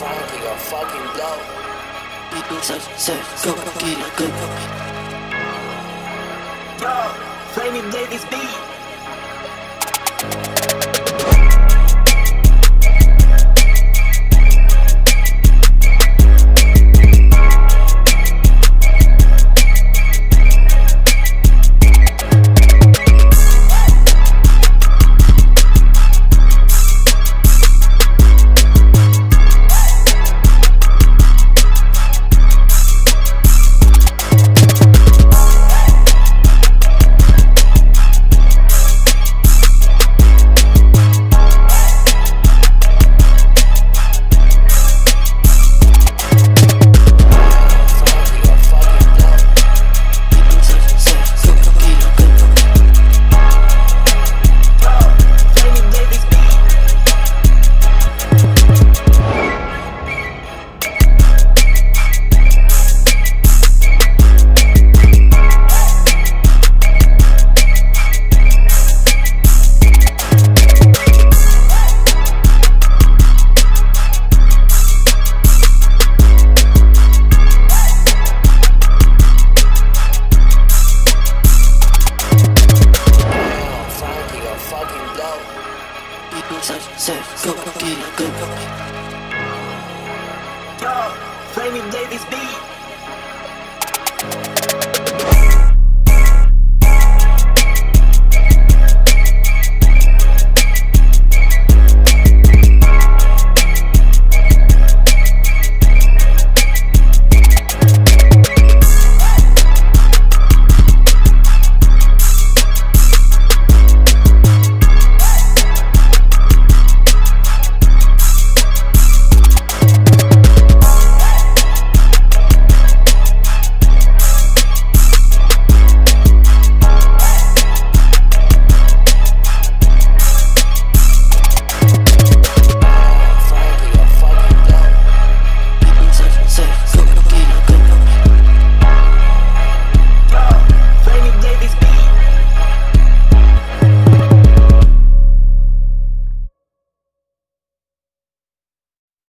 finally gonna fucking blow. Go get it, go. Bro, play me Davis beat. Go get it, go. Bro, play me Davis beat.